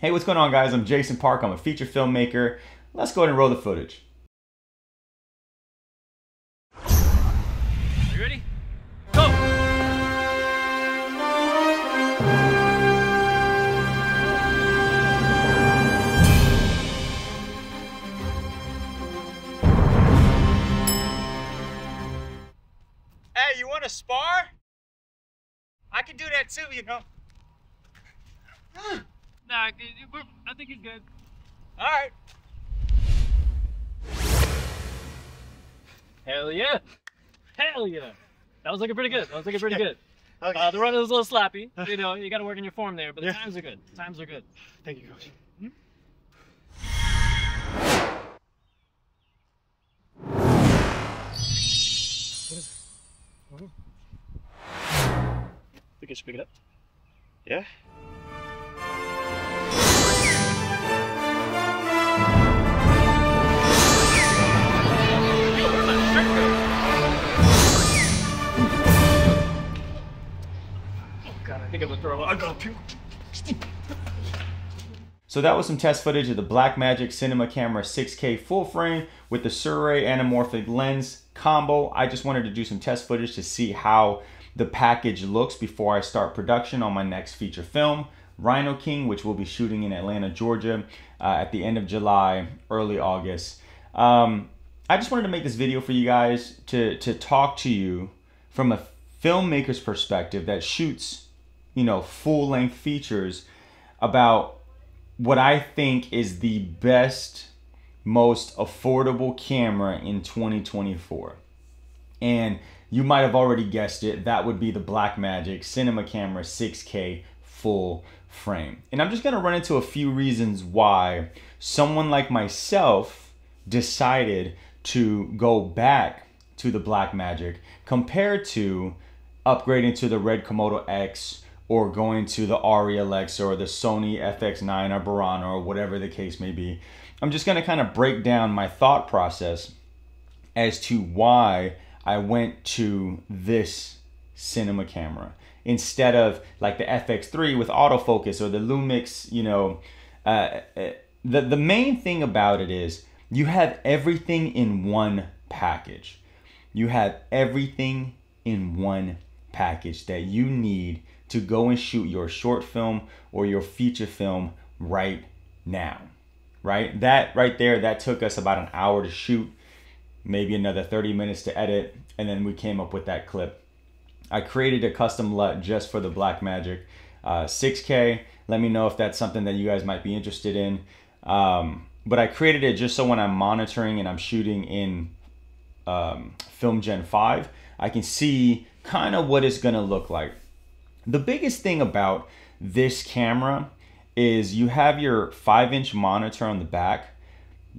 Hey, what's going on guys? I'm Jason Park. I'm a feature filmmaker. Let's go ahead and roll the footage. Are you ready? Go! Hey, you want to spar? I can do that too, you know. Nah, I think he's good. All right. Hell yeah. Hell yeah. That was looking pretty good. Okay. The run was a little sloppy. You know, you got to work on your form there, but the times are good. Thank you, Coach. What is it? Oh. I think I should pick it up. Yeah? I think I'm gonna throw up. I got a puke. So that was some test footage of the Blackmagic Cinema Camera 6K Full Frame with the Sirui Anamorphic Lens combo. I just wanted to do some test footage to see how the package looks before I start production on my next feature film, Rhino King, which we'll be shooting in Atlanta, Georgia at the end of July, early August. I just wanted to make this video for you guys to talk to you from a filmmaker's perspective that shoots, you know, full-length features about what I think is the best, most affordable camera in 2024. And you might have already guessed it, that would be the Blackmagic Cinema Camera 6K Full Frame. And I'm just gonna run into a few reasons why someone like myself decided to go back to the Blackmagic compared to upgrading to the Red Komodo X, or going to the Arri Alexa or the Sony FX9 or Burano or whatever the case may be. I'm just gonna kind of break down my thought process as to why I went to this cinema camera instead of like the FX3 with autofocus or the Lumix, you know. The main thing about it is you have everything in one package. You have everything in one package that you need to go and shoot your short film or your feature film right now, right? That right there, that took us about an hour to shoot, maybe another 30 minutes to edit, and then we came up with that clip. I created a custom LUT just for the Blackmagic 6K. Let me know if that's something that you guys might be interested in. But I created it just so when I'm monitoring and I'm shooting in Film Gen 5, I can see kind of what it's gonna look like. The biggest thing about this camera is you have your 5-inch monitor on the back.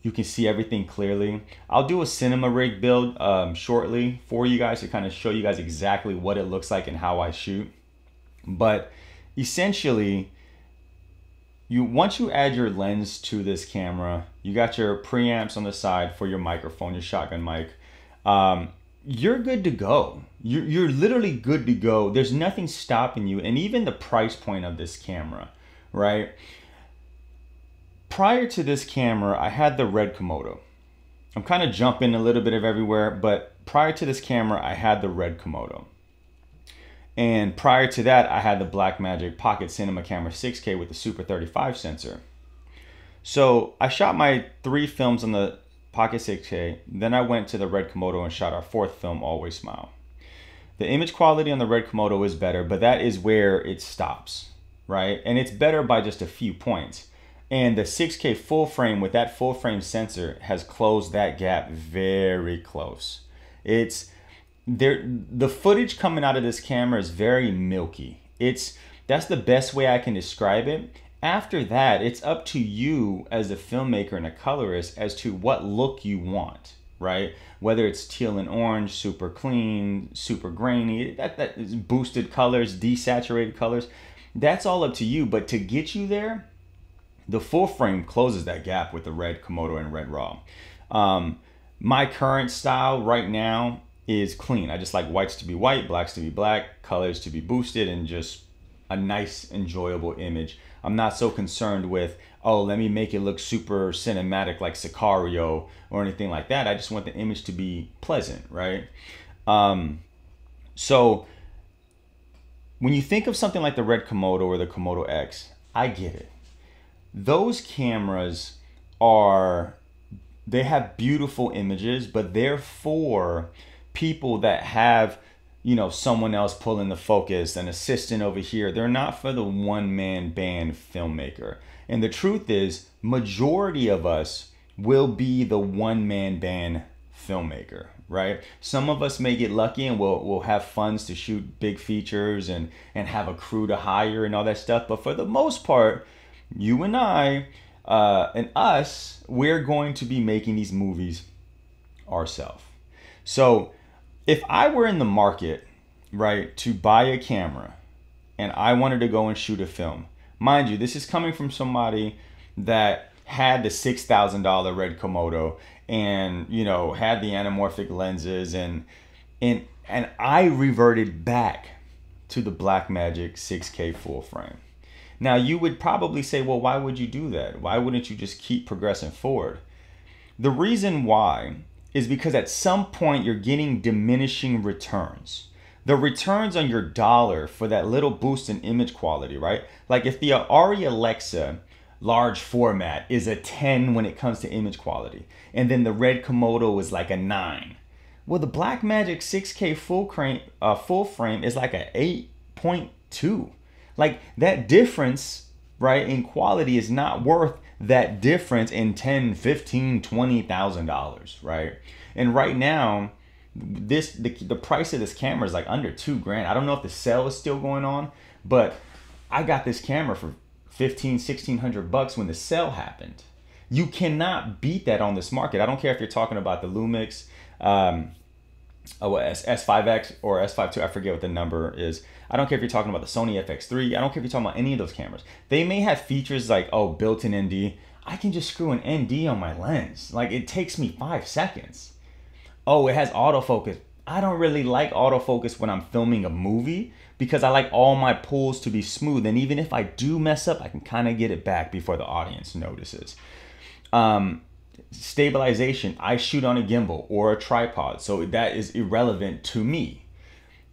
You can see everything clearly. I'll do a cinema rig build shortly for you guys to kind of show you guys exactly what it looks like and how I shoot. But essentially, once you add your lens to this camera, you got your preamps on the side for your microphone, your shotgun mic. You're good to go. You're literally good to go. There's nothing stopping you. And even the price point of this camera, right? Prior to this camera, I had the Red Komodo. I'm kind of jumping a little bit of everywhere, but prior to this camera, I had the Red Komodo. And prior to that, I had the Blackmagic Pocket Cinema Camera 6K with the Super 35 sensor. So I shot my 3 films on the Pocket 6K, then I went to the Red Komodo and shot our 4th film, Always Smile. The image quality on the Red Komodo is better, but that is where it stops, right? And it's better by just a few points. And the 6K full frame with that full frame sensor has closed that gap very close. It's there. The footage coming out of this camera is very milky. That's the best way I can describe it. After that, it's up to you as a filmmaker and a colorist as to what look you want, right? Whether it's teal and orange, super clean, super grainy, that is boosted colors, desaturated colors, that's all up to you. But to get you there, the full frame closes that gap with the Red Komodo and Red Raw. My current style right now is clean. I just like whites to be white, blacks to be black, colors to be boosted, and just a nice, enjoyable image. I'm not so concerned with, oh, let me make it look super cinematic like Sicario or anything like that. I just want the image to be pleasant, right? So when you think of something like the Red Komodo or the Komodo X, I get it. Those cameras are, they have beautiful images, but they're for people that have, you know, someone else pulling the focus, an assistant over here. They're not for the one-man band filmmaker. And the truth is, majority of us will be the one-man band filmmaker, right? Some of us may get lucky and we'll have funds to shoot big features and have a crew to hire and all that stuff. But for the most part, you and I and us, we're going to be making these movies ourselves. So if I were in the market, right, to buy a camera and I wanted to go and shoot a film, mind you, this is coming from somebody that had the $6,000 Red Komodo and, you know, had the anamorphic lenses, and I reverted back to the Blackmagic 6K full frame. Now, you would probably say, well, why would you do that? Why wouldn't you just keep progressing forward? The reason why is because at some point you're getting diminishing returns. The returns on your dollar for that little boost in image quality, right? Like if the Arri Alexa large format is a 10 when it comes to image quality, and then the Red Komodo is like a 9. Well, the Blackmagic 6K full frame is like an 8.2. Like that difference, right, in quality is not worth that difference in $10,000, $15,000, $20,000, right? And right now, this the price of this camera is like under $2,000. I don't know if the sale is still going on, but I got this camera for $1,500, $1,600 when the sale happened. You cannot beat that on this market. I don't care if you're talking about the Lumix, S5X or S5II, I forget what the number is. I don't care if you're talking about the Sony FX3. I don't care if you're talking about any of those cameras. They may have features like, oh, built-in ND. I can just screw an ND on my lens. Like, it takes me 5 seconds. Oh, it has autofocus. I don't really like autofocus when I'm filming a movie because I like all my pulls to be smooth. And even if I do mess up, I can kind of get it back before the audience notices. Stabilization, I shoot on a gimbal or a tripod, so that is irrelevant to me.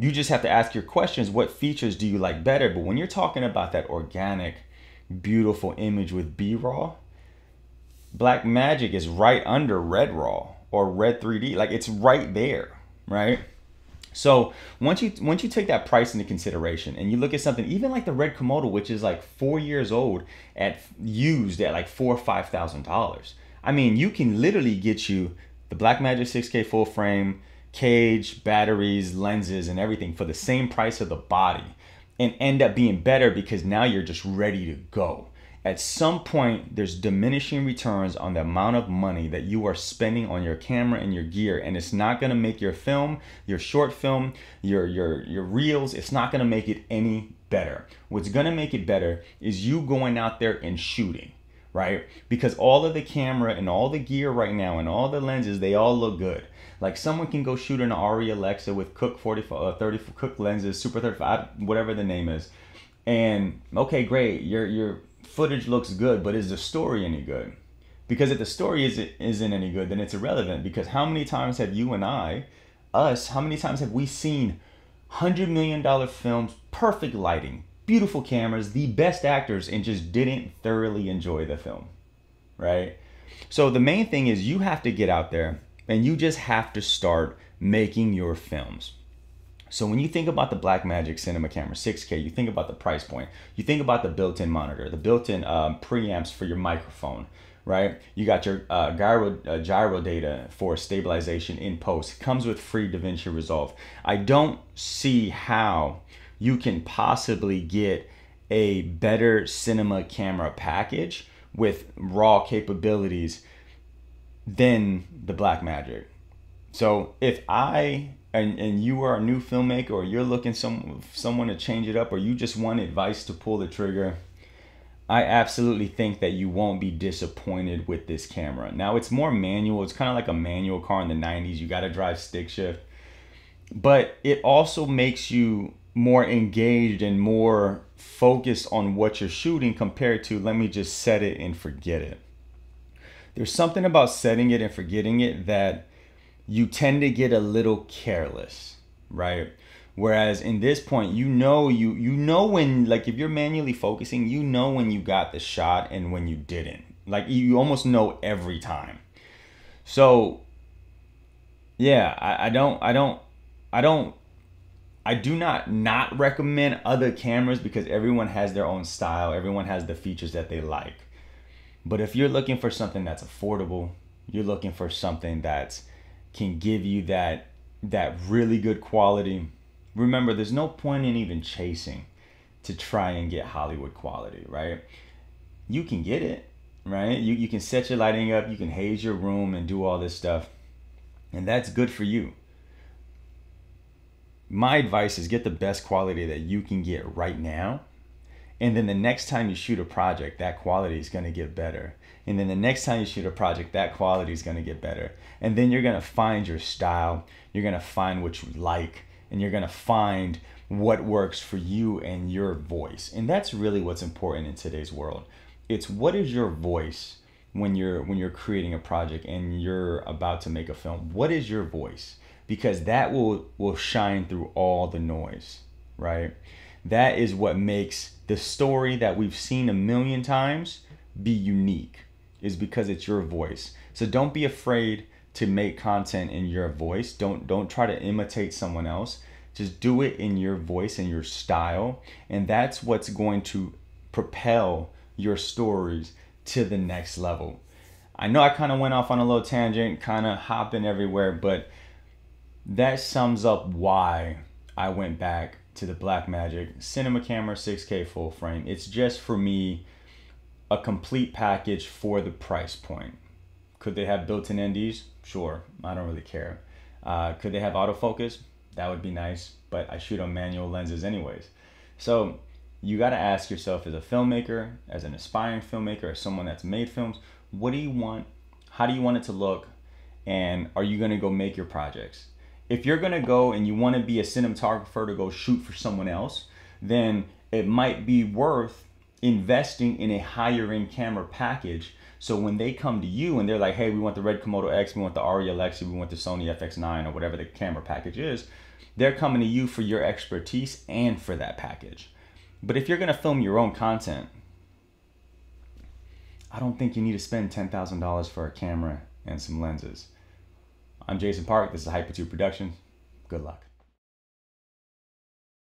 You just have to ask your questions, what features do you like better? But when you're talking about that organic, beautiful image with B-Raw, Blackmagic is right under Red Raw or Red 3D, like it's right there, right? So once you take that price into consideration and you look at something even like the Red Komodo, which is like 4 years old at used at like $4,000 or $5,000, I mean, you can literally get you the Blackmagic 6K full frame, cage, batteries, lenses, and everything for the same price of the body and end up being better because now you're just ready to go. At some point, there's diminishing returns on the amount of money that you are spending on your camera and your gear, and it's not gonna make your film, your short film, your reels, it's not gonna make it any better. What's gonna make it better is you going out there and shooting. Right? Because all of the camera and all the gear right now and all the lenses, they all look good. Like someone can go shoot an Arri Alexa with Cook 30 Cook lenses, Super 35, whatever the name is, and okay, great, your footage looks good, but is the story any good? Because if the story isn't any good, then it's irrelevant. Because how many times have you and I, us, how many times have we seen $100 million films, perfect lighting, beautiful cameras, the best actors, and just didn't thoroughly enjoy the film, right? So the main thing is you have to get out there and you just have to start making your films. So when you think about the Blackmagic Cinema Camera 6K, you think about the price point, you think about the built-in monitor, the built-in preamps for your microphone, right? You got your gyro data for stabilization in post, comes with free DaVinci Resolve. I don't see how you can possibly get a better cinema camera package with raw capabilities than the Blackmagic. So if I, and you are a new filmmaker, or you're looking someone to change it up, or you just want advice to pull the trigger, I absolutely think that you won't be disappointed with this camera. Now it's more manual, it's kind of like a manual car in the 90s, you gotta drive stick shift, but it also makes you more engaged and more focused on what you're shooting compared to, let me just set it and forget it. There's something about setting it and forgetting it that you tend to get a little careless, right? Whereas in this point, you know when, like if you're manually focusing, you know when you got the shot and when you didn't. Like you almost know every time. So yeah, I do not recommend other cameras because everyone has their own style. Everyone has the features that they like. But if you're looking for something that's affordable, you're looking for something that can give you that really good quality. Remember, there's no point in even chasing to try and get Hollywood quality, right? You can get it, right? You can set your lighting up, you can haze your room and do all this stuff, and that's good for you. My advice is get the best quality that you can get right now, and then the next time you shoot a project, that quality is going to get better. And then the next time you shoot a project, that quality is going to get better. And then you're going to find your style, you're going to find what you like, and you're going to find what works for you and your voice. And that's really what's important in today's world. It's what is your voice when you're creating a project and you're about to make a film? What is your voice? Because that will shine through all the noise, right? That is what makes the story that we've seen a million times be unique, is because it's your voice. So don't be afraid to make content in your voice. Don't try to imitate someone else. Just do it in your voice and your style. And that's what's going to propel your stories to the next level. I know I kind of went off on a little tangent, kind of hopping everywhere, but that sums up why I went back to the Blackmagic Cinema Camera 6K Full Frame. It's just, for me, a complete package for the price point. Could they have built-in NDs? Sure, I don't really care. Could they have autofocus? That would be nice, but I shoot on manual lenses anyways. So you gotta ask yourself, as a filmmaker, as an aspiring filmmaker, as someone that's made films, what do you want? How do you want it to look? And are you gonna go make your projects? If you're gonna go and you wanna be a cinematographer to go shoot for someone else, then it might be worth investing in a higher end camera package. So when they come to you and they're like, hey, we want the Red Komodo X, we want the Arri Alexa, we want the Sony FX9 or whatever the camera package is, they're coming to you for your expertise and for that package. But if you're gonna film your own content, I don't think you need to spend $10,000 for a camera and some lenses. I'm Jason Park. This is Hypatude Productions. Good luck.